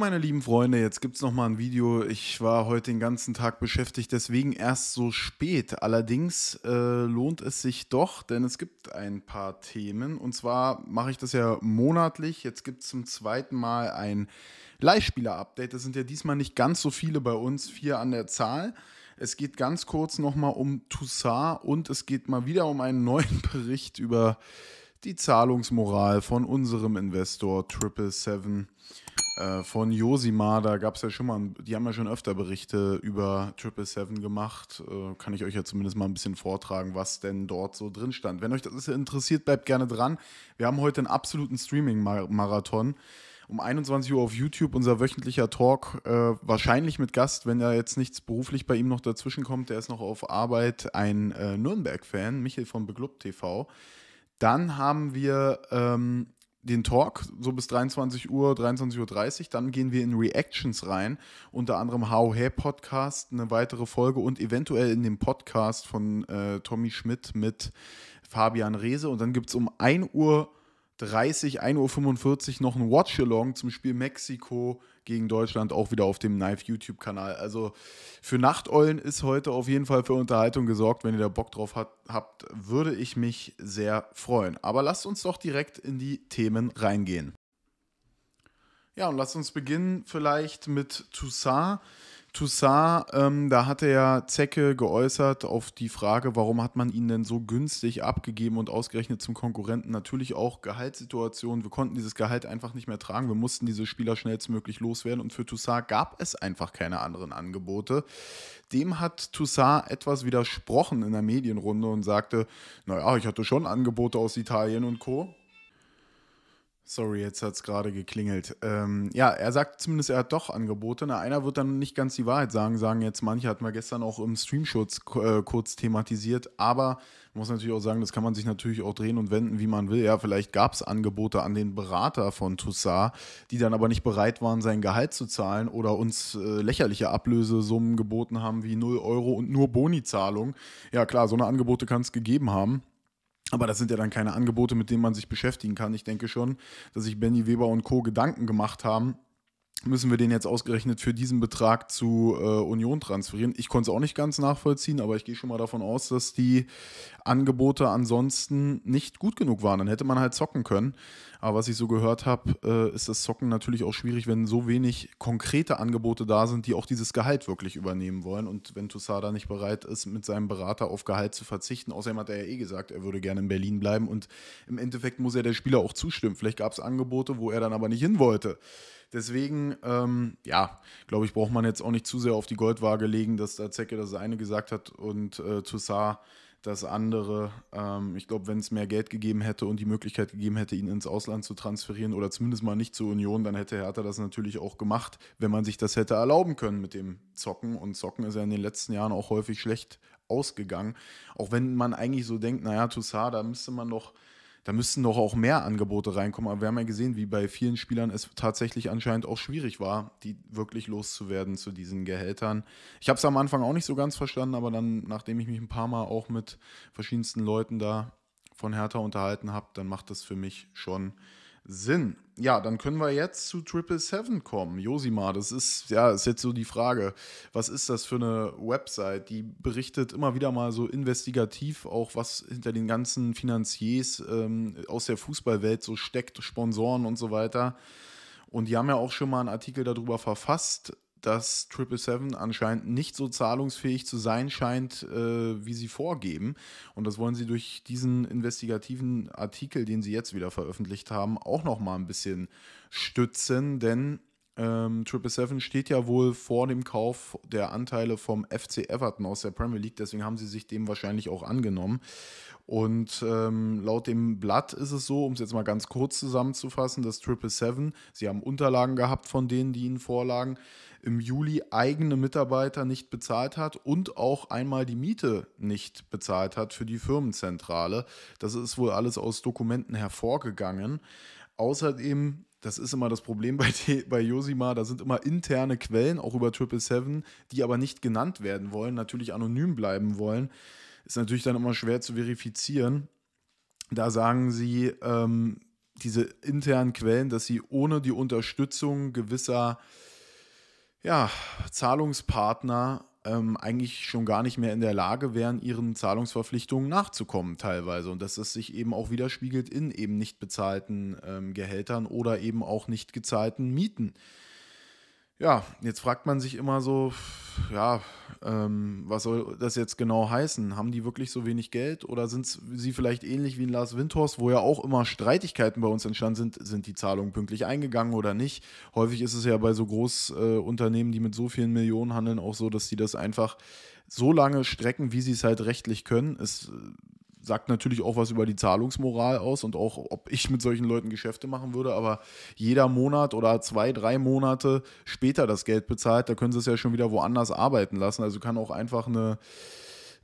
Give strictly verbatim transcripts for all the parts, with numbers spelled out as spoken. meine lieben Freunde, jetzt gibt es nochmal ein Video. Ich war heute den ganzen Tag beschäftigt, deswegen erst so spät. Allerdings äh, lohnt es sich doch, denn es gibt ein paar Themen. Und zwar mache ich das ja monatlich. Jetzt gibt es zum zweiten Mal ein Leihspieler-Update. Das sind ja diesmal nicht ganz so viele bei uns, vier an der Zahl. Es geht ganz kurz nochmal um Tousart und es geht mal wieder um einen neuen Bericht über die Zahlungsmoral von unserem Investor sieben sieben sieben äh, von Josimar. Da gab es ja schon mal, die haben ja schon öfter Berichte über sieben sieben sieben gemacht. Äh, kann ich euch ja zumindest mal ein bisschen vortragen, was denn dort so drin stand. Wenn euch das interessiert, bleibt gerne dran. Wir haben heute einen absoluten Streaming-Marathon. Um einundzwanzig Uhr auf YouTube unser wöchentlicher Talk, äh, wahrscheinlich mit Gast, wenn da jetzt nichts beruflich bei ihm noch dazwischen kommt, der ist noch auf Arbeit, ein äh, Nürnberg-Fan, Michael von Beglub T V. Dann haben wir ähm, den Talk, so bis dreiundzwanzig Uhr, dreiundzwanzig Uhr dreißig. Dann gehen wir in Reactions rein, unter anderem How Hey Podcast, eine weitere Folge und eventuell in dem Podcast von äh, Tommy Schmidt mit Fabian Rehse. Und dann gibt es um ein Uhr dreißig, ein Uhr fünfundvierzig noch ein Watch-Along zum Spiel Mexiko gegen Deutschland, auch wieder auf dem Knife-YouTube-Kanal. Also für Nachteulen ist heute auf jeden Fall für Unterhaltung gesorgt. Wenn ihr da Bock drauf hat, habt, würde ich mich sehr freuen. Aber lasst uns doch direkt in die Themen reingehen. Ja, und lasst uns beginnen vielleicht mit Tousart. Tousart, ähm, da hatte ja Zecke geäußert auf die Frage, warum hat man ihn denn so günstig abgegeben und ausgerechnet zum Konkurrenten. Natürlich auch Gehaltssituation, wir konnten dieses Gehalt einfach nicht mehr tragen, wir mussten diese Spieler schnellstmöglich loswerden und für Tousart gab es einfach keine anderen Angebote. Dem hat Tousart etwas widersprochen in der Medienrunde und sagte, naja, ich hatte schon Angebote aus Italien und Co. Sorry, jetzt hat es gerade geklingelt. Ähm, ja, er sagt zumindest, er hat doch Angebote. Na, einer wird dann nicht ganz die Wahrheit sagen, sagen jetzt manche, hatten wir gestern auch im Streamschutz äh, kurz thematisiert. Aber man muss natürlich auch sagen, das kann man sich natürlich auch drehen und wenden, wie man will. Ja, vielleicht gab es Angebote an den Berater von Tousart, die dann aber nicht bereit waren, sein Gehalt zu zahlen oder uns äh, lächerliche Ablösesummen geboten haben wie null Euro und nur Bonizahlung. Ja klar, so eine Angebote kann es gegeben haben. Aber das sind ja dann keine Angebote, mit denen man sich beschäftigen kann. Ich denke schon, dass sich Benny Weber und Co. Gedanken gemacht haben, müssen wir den jetzt ausgerechnet für diesen Betrag zu äh, Union transferieren. Ich konnte es auch nicht ganz nachvollziehen, aber ich gehe schon mal davon aus, dass die Angebote ansonsten nicht gut genug waren. Dann hätte man halt zocken können. Aber was ich so gehört habe, äh, ist das Zocken natürlich auch schwierig, wenn so wenig konkrete Angebote da sind, die auch dieses Gehalt wirklich übernehmen wollen. Und wenn Tousart da nicht bereit ist, mit seinem Berater auf Gehalt zu verzichten, außerdem hat er ja eh gesagt, er würde gerne in Berlin bleiben und im Endeffekt muss ja der Spieler auch zustimmen. Vielleicht gab es Angebote, wo er dann aber nicht hin wollte. Deswegen, ähm, ja, glaube ich, braucht man jetzt auch nicht zu sehr auf die Goldwaage legen, dass da Zecke das eine gesagt hat und äh, Tousart das andere. Ähm, ich glaube, wenn es mehr Geld gegeben hätte und die Möglichkeit gegeben hätte, ihn ins Ausland zu transferieren oder zumindest mal nicht zur Union, dann hätte Hertha das natürlich auch gemacht, wenn man sich das hätte erlauben können mit dem Zocken. Und Zocken ist ja in den letzten Jahren auch häufig schlecht ausgegangen. Auch wenn man eigentlich so denkt, naja, Tousart, da müsste man doch... Da müssten doch auch mehr Angebote reinkommen. Aber wir haben ja gesehen, wie bei vielen Spielern es tatsächlich anscheinend auch schwierig war, die wirklich loszuwerden zu diesen Gehältern. Ich habe es am Anfang auch nicht so ganz verstanden, aber dann, nachdem ich mich ein paar Mal auch mit verschiedensten Leuten da von Hertha unterhalten habe, dann macht das für mich schon Sinn. Ja, dann können wir jetzt zu sieben sieben sieben kommen. Josimar, das ist, ja, ist jetzt so die Frage, was ist das für eine Website? Die berichtet immer wieder mal so investigativ auch, was hinter den ganzen Finanziers ähm, aus der Fußballwelt so steckt, Sponsoren und so weiter. Und die haben ja auch schon mal einen Artikel darüber verfasst, dass sieben sieben sieben anscheinend nicht so zahlungsfähig zu sein scheint, äh, wie sie vorgeben. Und das wollen sie durch diesen investigativen Artikel, den sie jetzt wieder veröffentlicht haben, auch nochmal ein bisschen stützen. Denn ähm, sieben sieben sieben steht ja wohl vor dem Kauf der Anteile vom F C Everton aus der Premier League. Deswegen haben sie sich dem wahrscheinlich auch angenommen. Und ähm, laut dem Blatt ist es so, um es jetzt mal ganz kurz zusammenzufassen, dass sieben sieben sieben, sie haben Unterlagen gehabt von denen, die ihnen vorlagen, im Juli eigene Mitarbeiter nicht bezahlt hat und auch einmal die Miete nicht bezahlt hat für die Firmenzentrale. Das ist wohl alles aus Dokumenten hervorgegangen. Außerdem, das ist immer das Problem bei, bei Josimar, da sind immer interne Quellen, auch über sieben sieben sieben, die aber nicht genannt werden wollen, natürlich anonym bleiben wollen. Ist natürlich dann immer schwer zu verifizieren. Da sagen sie, ähm, diese internen Quellen, dass sie ohne die Unterstützung gewisser ja, Zahlungspartner ähm, eigentlich schon gar nicht mehr in der Lage wären, ihren Zahlungsverpflichtungen nachzukommen teilweise. Und dass das sich eben auch widerspiegelt in eben nicht bezahlten ähm, Gehältern oder eben auch nicht gezahlten Mieten. Ja, jetzt fragt man sich immer so, ja, ähm, was soll das jetzt genau heißen? Haben die wirklich so wenig Geld oder sind sie vielleicht ähnlich wie in Lars Windhorst, wo ja auch immer Streitigkeiten bei uns entstanden sind, sind die Zahlungen pünktlich eingegangen oder nicht? Häufig ist es ja bei so Großunternehmen, äh, die mit so vielen Millionen handeln, auch so, dass die das einfach so lange strecken, wie sie es halt rechtlich können. Es äh, sagt natürlich auch was über die Zahlungsmoral aus und auch, ob ich mit solchen Leuten Geschäfte machen würde, aber jeder Monat oder zwei, drei Monate später das Geld bezahlt, da können sie es ja schon wieder woanders arbeiten lassen. Also kann auch einfach eine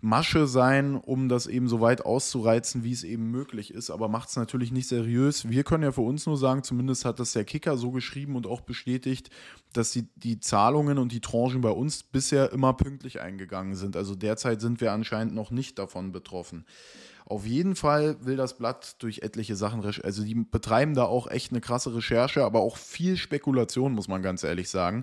Masche sein, um das eben so weit auszureizen, wie es eben möglich ist, aber macht es natürlich nicht seriös. Wir können ja für uns nur sagen, zumindest hat das der Kicker so geschrieben und auch bestätigt, dass die, die Zahlungen und die Tranchen bei uns bisher immer pünktlich eingegangen sind. Also derzeit sind wir anscheinend noch nicht davon betroffen. Auf jeden Fall will das Blatt durch etliche Sachen, also die betreiben da auch echt eine krasse Recherche, aber auch viel Spekulation, muss man ganz ehrlich sagen.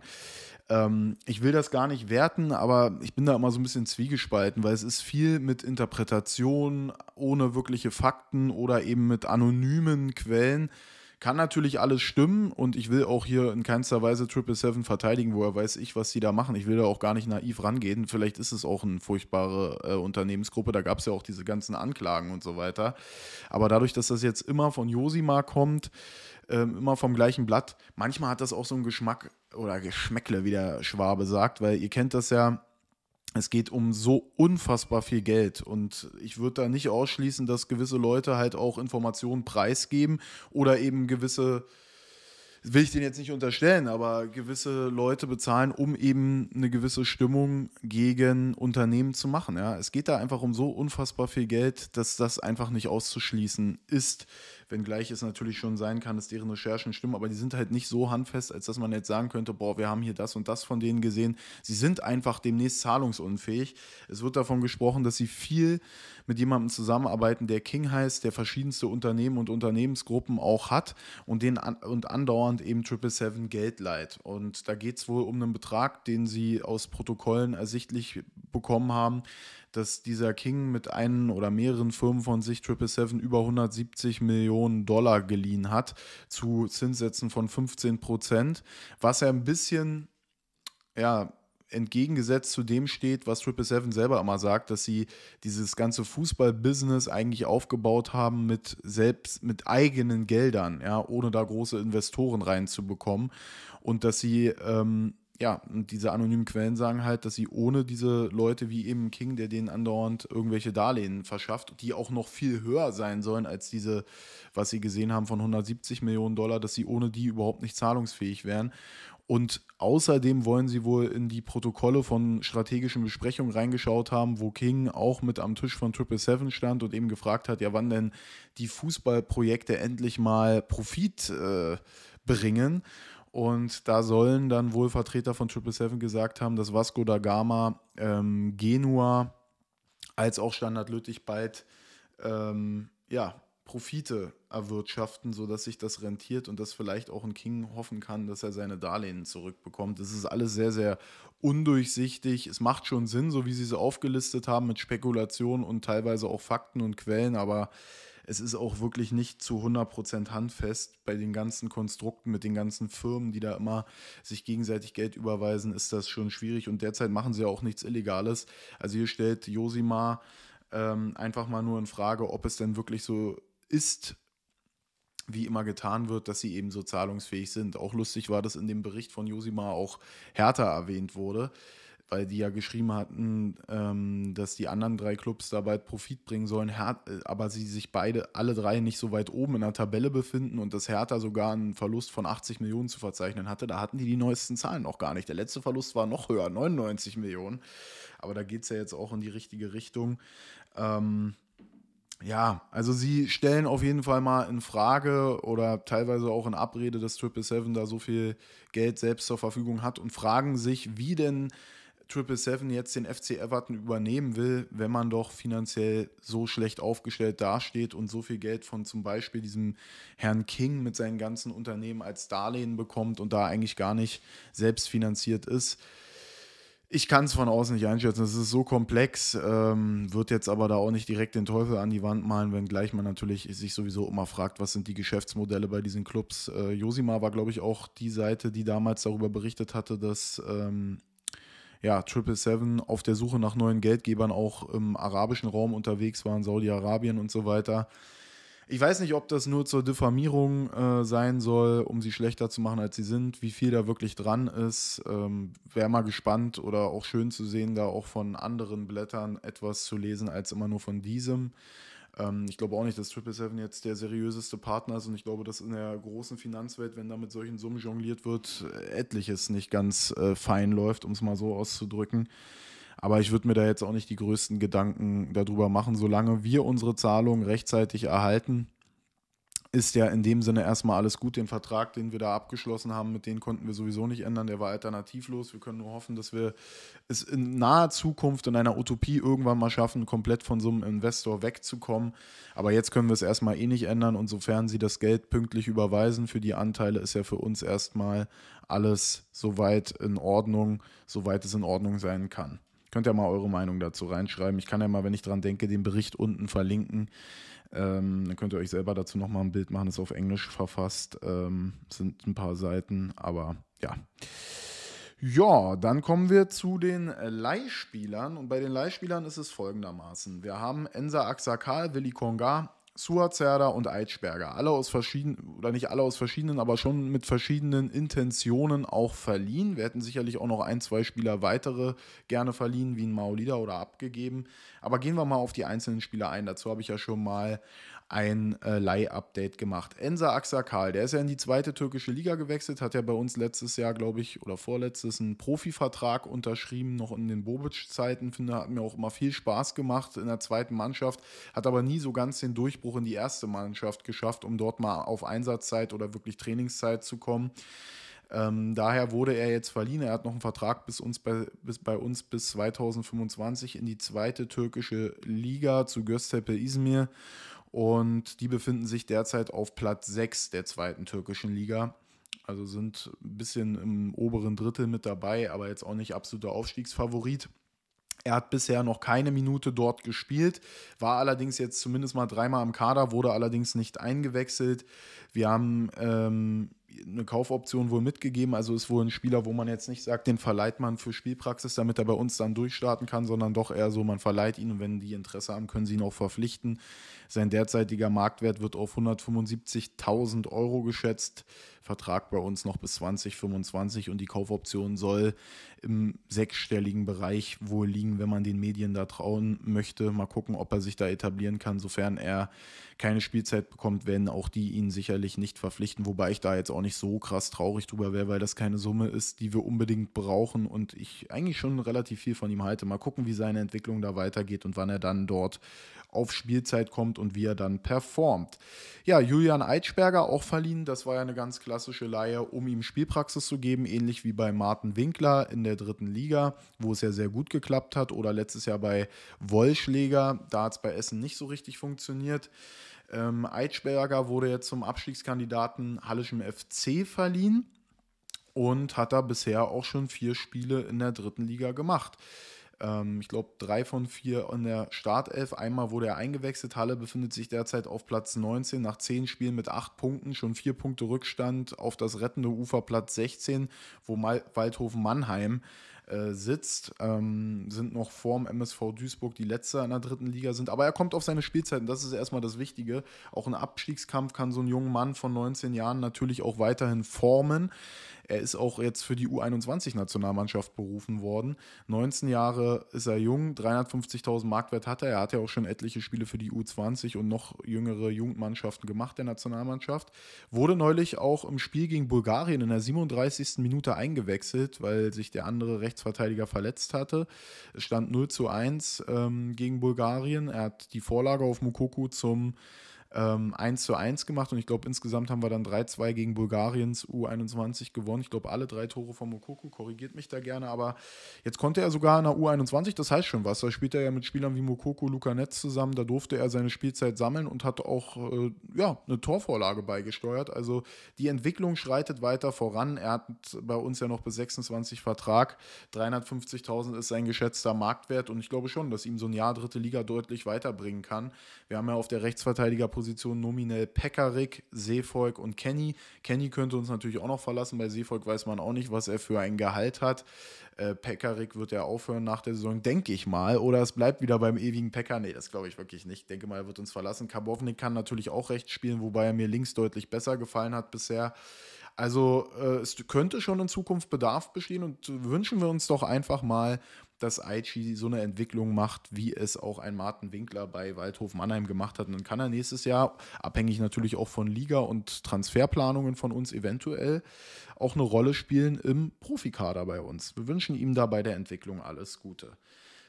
Ähm, ich will das gar nicht werten, aber ich bin da immer so ein bisschen zwiegespalten, weil es ist viel mit Interpretationen, ohne wirkliche Fakten oder eben mit anonymen Quellen. Kann natürlich alles stimmen und ich will auch hier in keinster Weise sieben sieben sieben verteidigen, woher weiß ich, was die da machen. Ich will da auch gar nicht naiv rangehen. Vielleicht ist es auch eine furchtbare äh, Unternehmensgruppe, da gab es ja auch diese ganzen Anklagen und so weiter. Aber dadurch, dass das jetzt immer von Josimar kommt, ähm, immer vom gleichen Blatt, manchmal hat das auch so einen Geschmack oder Geschmäckle, wie der Schwabe sagt, weil ihr kennt das ja, es geht um so unfassbar viel Geld und ich würde da nicht ausschließen, dass gewisse Leute halt auch Informationen preisgeben oder eben gewisse, will ich denen jetzt nicht unterstellen, aber gewisse Leute bezahlen, um eben eine gewisse Stimmung gegen Unternehmen zu machen. Ja, es geht da einfach um so unfassbar viel Geld, dass das einfach nicht auszuschließen ist. Wenngleich es natürlich schon sein kann, dass deren Recherchen stimmen, aber die sind halt nicht so handfest, als dass man jetzt sagen könnte, boah, wir haben hier das und das von denen gesehen. Sie sind einfach demnächst zahlungsunfähig. Es wird davon gesprochen, dass sie viel mit jemandem zusammenarbeiten, der King heißt, der verschiedenste Unternehmen und Unternehmensgruppen auch hat und den an, und andauernd eben sieben sieben sieben Geld leiht. Und da geht es wohl um einen Betrag, den sie aus Protokollen ersichtlich bekommen haben, dass dieser King mit einen oder mehreren Firmen von sich sieben sieben sieben über hundertsiebzig Millionen Dollar geliehen hat, zu Zinssätzen von fünfzehn Prozent, was ja ein bisschen ja, entgegengesetzt zu dem steht, was sieben sieben sieben selber immer sagt, dass sie dieses ganze Fußball-Business eigentlich aufgebaut haben mit, selbst, mit eigenen Geldern, ja, ohne da große Investoren reinzubekommen und dass sie... Ähm, Ja, und diese anonymen Quellen sagen halt, dass sie ohne diese Leute wie eben King, der denen andauernd irgendwelche Darlehen verschafft, die auch noch viel höher sein sollen als diese, was sie gesehen haben von hundertsiebzig Millionen Dollar, dass sie ohne die überhaupt nicht zahlungsfähig wären. Und außerdem wollen sie wohl in die Protokolle von strategischen Besprechungen reingeschaut haben, wo King auch mit am Tisch von sieben sieben sieben stand und eben gefragt hat, ja wann denn die Fußballprojekte endlich mal Profit äh, bringen. Und da sollen dann wohl Vertreter von sieben sieben sieben gesagt haben, dass Vasco da Gama, ähm, Genua als auch Standard Lüttich bald ähm, ja, Profite erwirtschaften, sodass sich das rentiert und dass vielleicht auch ein King hoffen kann, dass er seine Darlehen zurückbekommt. Das ist alles sehr, sehr undurchsichtig. Es macht schon Sinn, so wie sie es aufgelistet haben, mit Spekulationen und teilweise auch Fakten und Quellen, aber... Es ist auch wirklich nicht zu hundert Prozent handfest. Bei den ganzen Konstrukten mit den ganzen Firmen, die da immer sich gegenseitig Geld überweisen, ist das schon schwierig. Und derzeit machen sie ja auch nichts Illegales. Also hier stellt Josimar ähm, einfach mal nur in Frage, ob es denn wirklich so ist, wie immer getan wird, dass sie eben so zahlungsfähig sind. Auch lustig war, dass in dem Bericht von Josimar auch Hertha erwähnt wurde, weil die ja geschrieben hatten, dass die anderen drei Clubs da bald Profit bringen sollen, aber sie sich beide, alle drei nicht so weit oben in der Tabelle befinden und dass Hertha sogar einen Verlust von achtzig Millionen zu verzeichnen hatte, da hatten die die neuesten Zahlen noch gar nicht. Der letzte Verlust war noch höher, neunundneunzig Millionen, aber da geht es ja jetzt auch in die richtige Richtung. Ähm, ja, also sie stellen auf jeden Fall mal in Frage oder teilweise auch in Abrede, dass sieben sieben sieben da so viel Geld selbst zur Verfügung hat und fragen sich, wie denn sieben sieben sieben jetzt den F C Everton übernehmen will, wenn man doch finanziell so schlecht aufgestellt dasteht und so viel Geld von zum Beispiel diesem Herrn King mit seinen ganzen Unternehmen als Darlehen bekommt und da eigentlich gar nicht selbst finanziert ist. Ich kann es von außen nicht einschätzen, es ist so komplex, ähm, wird jetzt aber da auch nicht direkt den Teufel an die Wand malen, wenngleich man natürlich sich sowieso immer fragt, was sind die Geschäftsmodelle bei diesen Clubs. Äh, Josimar war, glaube ich, auch die Seite, die damals darüber berichtet hatte, dass ähm, ja, sieben sieben sieben auf der Suche nach neuen Geldgebern auch im arabischen Raum unterwegs waren, Saudi-Arabien und so weiter. Ich weiß nicht, ob das nur zur Diffamierung äh, sein soll, um sie schlechter zu machen, als sie sind, wie viel da wirklich dran ist. Ähm, wäre mal gespannt oder auch schön zu sehen, da auch von anderen Blättern etwas zu lesen, als immer nur von diesem. Ähm, ich glaube auch nicht, dass sieben sieben sieben jetzt der seriöseste Partner ist und ich glaube, dass in der großen Finanzwelt, wenn da mit solchen Summen jongliert wird, etliches nicht ganz äh, fein läuft, um es mal so auszudrücken. Aber ich würde mir da jetzt auch nicht die größten Gedanken darüber machen. Solange wir unsere Zahlungen rechtzeitig erhalten, ist ja in dem Sinne erstmal alles gut. Den Vertrag, den wir da abgeschlossen haben, mit denen konnten wir sowieso nicht ändern. Der war alternativlos. Wir können nur hoffen, dass wir es in naher Zukunft, in einer Utopie irgendwann mal schaffen, komplett von so einem Investor wegzukommen. Aber jetzt können wir es erstmal eh nicht ändern. Und sofern sie das Geld pünktlich überweisen für die Anteile, ist ja für uns erstmal alles soweit in Ordnung, soweit es in Ordnung sein kann. Könnt ihr mal eure Meinung dazu reinschreiben. Ich kann ja mal, wenn ich dran denke, den Bericht unten verlinken. Ähm, dann könnt ihr euch selber dazu nochmal ein Bild machen. Das ist auf Englisch verfasst. Ähm, sind ein paar Seiten, aber ja. Ja, dann kommen wir zu den Leihspielern. Und bei den Leihspielern ist es folgendermaßen. Wir haben Ensa Aksakal, Willi Konga, Suat Serdar und Eitschberger. Alle aus verschiedenen, oder nicht alle aus verschiedenen, aber schon mit verschiedenen Intentionen auch verliehen. Wir hätten sicherlich auch noch ein, zwei Spieler weitere gerne verliehen, wie ein Maolida oder abgegeben. Aber gehen wir mal auf die einzelnen Spieler ein. Dazu habe ich ja schon mal ein äh, Leih-Update gemacht. Ensa Aksakal, der ist ja in die zweite türkische Liga gewechselt, hat ja bei uns letztes Jahr, glaube ich, oder vorletztes einen Profivertrag unterschrieben, noch in den Bobic-Zeiten. Finde, hat mir auch immer viel Spaß gemacht in der zweiten Mannschaft, hat aber nie so ganz den Durchbruch in die erste Mannschaft geschafft, um dort mal auf Einsatzzeit oder wirklich Trainingszeit zu kommen. Ähm, daher wurde er jetzt verliehen. Er hat noch einen Vertrag bis, uns bei, bis, bei uns bis zweitausendfünfundzwanzig in die zweite türkische Liga zu Göztepe Izmir. Und die befinden sich derzeit auf Platz sechs der zweiten türkischen Liga. Also sind ein bisschen im oberen Drittel mit dabei, aber jetzt auch nicht absoluter Aufstiegsfavorit. Er hat bisher noch keine Minute dort gespielt, war allerdings jetzt zumindest mal dreimal im Kader, wurde allerdings nicht eingewechselt. Wir haben ähm, eine Kaufoption wohl mitgegeben, also ist wohl ein Spieler, wo man jetzt nicht sagt, den verleiht man für Spielpraxis, damit er bei uns dann durchstarten kann, sondern doch eher so, man verleiht ihn und wenn die Interesse haben, können sie ihn auch verpflichten. Sein derzeitiger Marktwert wird auf hundertfünfundsiebzigtausend Euro geschätzt, Vertrag bei uns noch bis zweitausendfünfundzwanzig und die Kaufoption soll im sechsstelligen Bereich wohl liegen, wenn man den Medien da trauen möchte. Mal gucken, ob er sich da etablieren kann, sofern er keine Spielzeit bekommt, werden auch die ihn sicherlich nicht verpflichten, wobei ich da jetzt auch nicht so krass traurig drüber wäre, weil das keine Summe ist, die wir unbedingt brauchen und ich eigentlich schon relativ viel von ihm halte. Mal gucken, wie seine Entwicklung da weitergeht und wann er dann dort auf Spielzeit kommt und wie er dann performt. Ja, Julian Eitschberger auch verliehen, das war ja eine ganz klassische Leihe, um ihm Spielpraxis zu geben, ähnlich wie bei Martin Winkler in der dritten Liga, wo es ja sehr gut geklappt hat oder letztes Jahr bei Wollschläger, da hat es bei Essen nicht so richtig funktioniert. Ähm, Eitschberger wurde jetzt zum Abstiegskandidaten Halleschen F C verliehen und hat da bisher auch schon vier Spiele in der dritten Liga gemacht. Ich glaube, drei von vier in der Startelf. Einmal wurde er eingewechselt. Halle befindet sich derzeit auf Platz neunzehn nach zehn Spielen mit acht Punkten. Schon vier Punkte Rückstand auf das rettende Ufer Platz sechzehn, wo Waldhof Mannheim äh, sitzt. Ähm, sind noch vorm M S V Duisburg die Letzte in der dritten Liga sind. Aber er kommt auf seine Spielzeiten. Das ist erstmal das Wichtige. Auch ein Abstiegskampf kann so ein junger Mann von neunzehn Jahren natürlich auch weiterhin formen. Er ist auch jetzt für die U einundzwanzig-Nationalmannschaft berufen worden. neunzehn Jahre ist er jung, dreihundertfünfzigtausend Marktwert hat er. Er hat ja auch schon etliche Spiele für die U zwanzig und noch jüngere Jugendmannschaften gemacht, der Nationalmannschaft. Wurde neulich auch im Spiel gegen Bulgarien in der siebenunddreißigsten Minute eingewechselt, weil sich der andere Rechtsverteidiger verletzt hatte. Es stand null zu eins ähm, gegen Bulgarien. Er hat die Vorlage auf Mukoko zum ähm, eins zu eins gemacht und ich glaube, insgesamt haben wir dann drei zwei gegen Bulgariens U einundzwanzig gewonnen. Ich glaube, alle drei Tore von Mukoko, korrigiert mich da gerne, aber jetzt konnte er sogar in der U einundzwanzig, das heißt schon was, da spielt er ja mit Spielern wie Mukoko, Luca Netz zusammen, da durfte er seine Spielzeit sammeln und hat auch äh, ja, eine Torvorlage beigesteuert. Also die Entwicklung schreitet weiter voran. Er hat bei uns ja noch bis sechsundzwanzig Vertrag, dreihundertfünfzigtausend ist sein geschätzter Marktwert und ich glaube schon, dass ihm so ein Jahr dritte Liga deutlich weiterbringen kann. Wir haben ja auf der Rechtsverteidigerposition nominell Pekarik, Seevolk und Kenny. Kenny könnte uns natürlich auch noch verlassen, bei Seevolk weiß man auch nicht, was er für ein Gehalt hat. Äh, Pekarik wird ja aufhören nach der Saison, denke ich mal, oder es bleibt wieder beim ewigen Pekar. Nee, das glaube ich wirklich nicht. Ich denke mal, er wird uns verlassen. Karbovnik kann natürlich auch rechts spielen, wobei er mir links deutlich besser gefallen hat bisher. Also äh, es könnte schon in Zukunft Bedarf bestehen und wünschen wir uns doch einfach mal, dass Aichi so eine Entwicklung macht, wie es auch ein Martin Winkler bei Waldhof Mannheim gemacht hat. Und dann kann er nächstes Jahr, abhängig natürlich auch von Liga und Transferplanungen von uns, eventuell auch eine Rolle spielen im Profikader bei uns. Wir wünschen ihm da bei der Entwicklung alles Gute.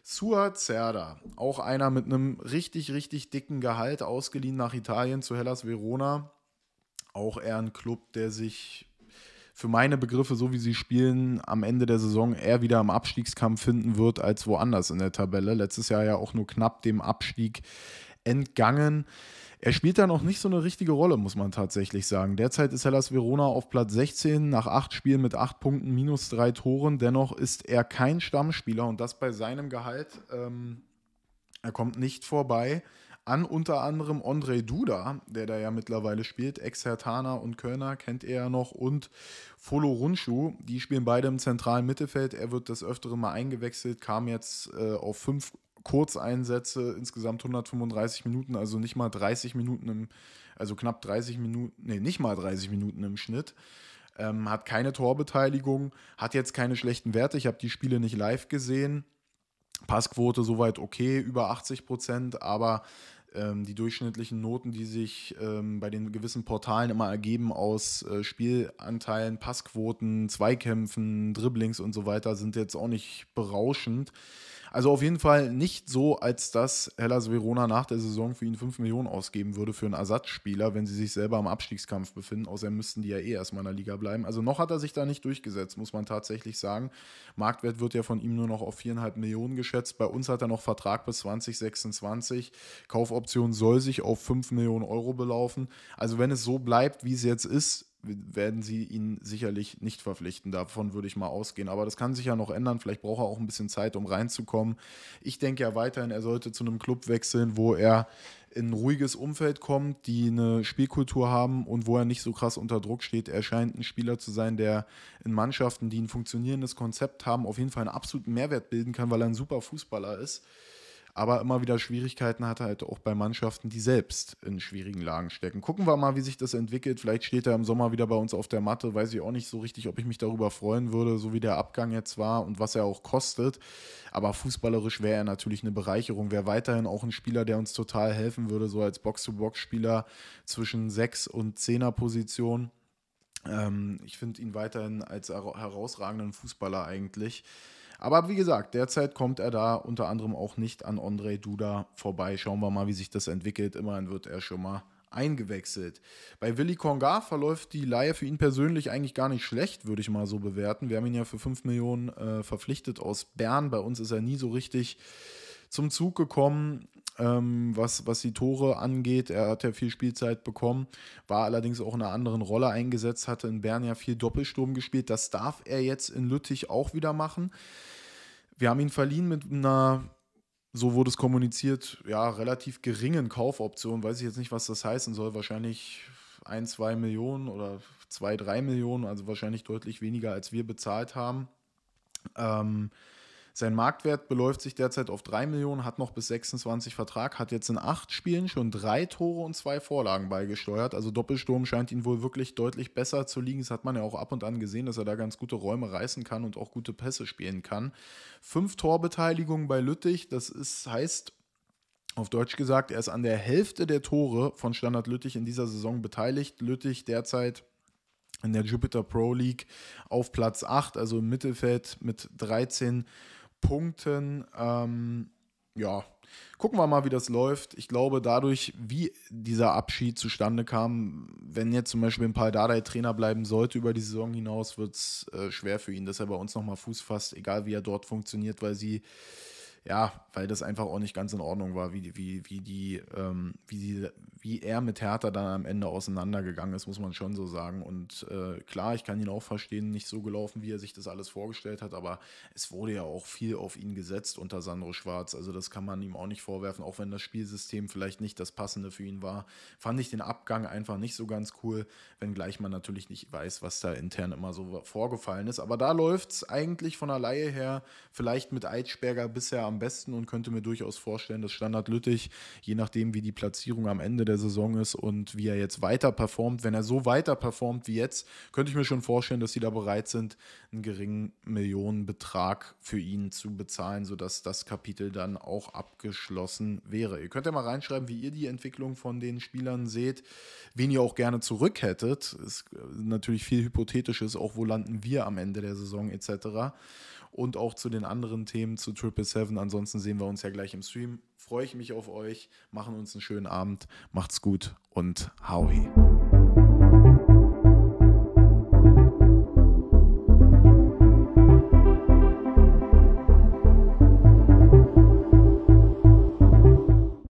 Suat Serdar, auch einer mit einem richtig, richtig dicken Gehalt, ausgeliehen nach Italien zu Hellas Verona. Auch eher ein Club, der sich für meine Begriffe, so wie sie spielen, am Ende der Saison eher wieder im Abstiegskampf finden wird als woanders in der Tabelle. Letztes Jahr ja auch nur knapp dem Abstieg entgangen. Er spielt da noch nicht so eine richtige Rolle, muss man tatsächlich sagen. Derzeit ist Hellas Verona auf Platz sechzehn nach acht Spielen mit acht Punkten, minus drei Toren. Dennoch ist er kein Stammspieler und das bei seinem Gehalt. Ähm, er kommt nicht vorbei an unter anderem Andre Duda, der da ja mittlerweile spielt, Ex-Hertaner und Kölner, kennt er ja noch, und Folo Runschu, die spielen beide im zentralen Mittelfeld. Er wird des Öfteren mal eingewechselt, kam jetzt äh, auf fünf Kurzeinsätze, insgesamt hundertfünfunddreißig Minuten, also nicht mal dreißig Minuten, im, also knapp dreißig Minuten, nee, nicht mal dreißig Minuten im Schnitt. Ähm, hat keine Torbeteiligung, hat jetzt keine schlechten Werte, ich habe die Spiele nicht live gesehen. Passquote soweit okay, über achtzig Prozent, aber ähm, die durchschnittlichen Noten, die sich ähm, bei den gewissen Portalen immer ergeben aus äh, Spielanteilen, Passquoten, Zweikämpfen, Dribblings und so weiter, sind jetzt auch nicht berauschend. Also auf jeden Fall nicht so, als dass Hellas Verona nach der Saison für ihn fünf Millionen ausgeben würde für einen Ersatzspieler, wenn sie sich selber im Abstiegskampf befinden. Außerdem müssten die ja eh erstmal in der Liga bleiben. Also noch hat er sich da nicht durchgesetzt, muss man tatsächlich sagen. Marktwert wird ja von ihm nur noch auf vier Komma fünf Millionen geschätzt. Bei uns hat er noch Vertrag bis zwanzig sechsundzwanzig. Kaufoption soll sich auf fünf Millionen Euro belaufen. Also wenn es so bleibt, wie es jetzt ist, werden sie ihn sicherlich nicht verpflichten. Davon würde ich mal ausgehen. Aber das kann sich ja noch ändern. Vielleicht braucht er auch ein bisschen Zeit, um reinzukommen. Ich denke ja weiterhin, er sollte zu einem Club wechseln, wo er in ein ruhiges Umfeld kommt, die eine Spielkultur haben und wo er nicht so krass unter Druck steht. Er scheint ein Spieler zu sein, der in Mannschaften, die ein funktionierendes Konzept haben, auf jeden Fall einen absoluten Mehrwert bilden kann, weil er ein super Fußballer ist. Aber immer wieder Schwierigkeiten hat er halt auch bei Mannschaften, die selbst in schwierigen Lagen stecken. Gucken wir mal, wie sich das entwickelt. Vielleicht steht er im Sommer wieder bei uns auf der Matte. Weiß ich auch nicht so richtig, ob ich mich darüber freuen würde, so wie der Abgang jetzt war und was er auch kostet. Aber fußballerisch wäre er natürlich eine Bereicherung. Wäre weiterhin auch ein Spieler, der uns total helfen würde, so als Box-to-Box-Spieler zwischen sechs- und zehner-Position. Ähm, ich finde ihn weiterhin als herausragenden Fußballer eigentlich. Aber wie gesagt, derzeit kommt er da unter anderem auch nicht an Andre Duda vorbei. Schauen wir mal, wie sich das entwickelt. Immerhin wird er schon mal eingewechselt. Bei Willy Konga verläuft die Leihe für ihn persönlich eigentlich gar nicht schlecht, würde ich mal so bewerten. Wir haben ihn ja für fünf Millionen äh, verpflichtet aus Bern. Bei uns ist er nie so richtig zum Zug gekommen, ähm, was, was die Tore angeht. Er hat ja viel Spielzeit bekommen, war allerdings auch in einer anderen Rolle eingesetzt, hatte in Bern ja viel Doppelsturm gespielt. Das darf er jetzt in Lüttich auch wieder machen. Wir haben ihn verliehen mit einer, so wurde es kommuniziert, ja, relativ geringen Kaufoption. Weiß ich jetzt nicht, was das heißen soll. Wahrscheinlich ein, zwei Millionen oder zwei, drei Millionen, also wahrscheinlich deutlich weniger, als wir bezahlt haben. Ähm, Sein Marktwert beläuft sich derzeit auf drei Millionen, hat noch bis sechsundzwanzig Vertrag, hat jetzt in acht Spielen schon drei Tore und zwei Vorlagen beigesteuert. Also Doppelsturm scheint ihn wohl wirklich deutlich besser zu liegen. Das hat man ja auch ab und an gesehen, dass er da ganz gute Räume reißen kann und auch gute Pässe spielen kann. Fünf Torbeteiligungen bei Lüttich, das ist, heißt auf Deutsch gesagt, er ist an der Hälfte der Tore von Standard Lüttich in dieser Saison beteiligt. Lüttich derzeit in der Jupiter Pro League auf Platz acht, also im Mittelfeld mit dreizehn Punkten. Ähm, ja, gucken wir mal, wie das läuft. Ich glaube, dadurch, wie dieser Abschied zustande kam, wenn jetzt zum Beispiel ein paar Dardai Trainer bleiben sollte über die Saison hinaus, wird es äh, schwer für ihn, dass er bei uns nochmal Fuß fasst, egal wie er dort funktioniert, weil sie, ja, weil das einfach auch nicht ganz in Ordnung war, wie, wie, wie, die, ähm, wie, die, wie er mit Hertha dann am Ende auseinandergegangen ist, muss man schon so sagen. Und äh, klar, ich kann ihn auch verstehen, nicht so gelaufen, wie er sich das alles vorgestellt hat, aber es wurde ja auch viel auf ihn gesetzt unter Sandro Schwarz. Also das kann man ihm auch nicht vorwerfen, auch wenn das Spielsystem vielleicht nicht das Passende für ihn war. Fand ich den Abgang einfach nicht so ganz cool, wenngleich man natürlich nicht weiß, was da intern immer so vorgefallen ist. Aber da läuft es eigentlich von der Leihe her vielleicht mit Eitschberger bisher am besten und könnte mir durchaus vorstellen, dass Standard Lüttich, je nachdem wie die Platzierung am Ende der Saison ist und wie er jetzt weiter performt, wenn er so weiter performt wie jetzt, könnte ich mir schon vorstellen, dass die da bereit sind, einen geringen Millionenbetrag für ihn zu bezahlen, sodass das Kapitel dann auch abgeschlossen wäre. Ihr könnt ja mal reinschreiben, wie ihr die Entwicklung von den Spielern seht, wen ihr auch gerne zurück hättet. Ist natürlich viel Hypothetisches, auch wo landen wir am Ende der Saison et cetera. Und auch zu den anderen Themen zu sieben sieben sieben. Ansonsten sehen wir uns ja gleich im Stream. Freue ich mich auf euch. Machen uns einen schönen Abend. Macht's gut und How Hey.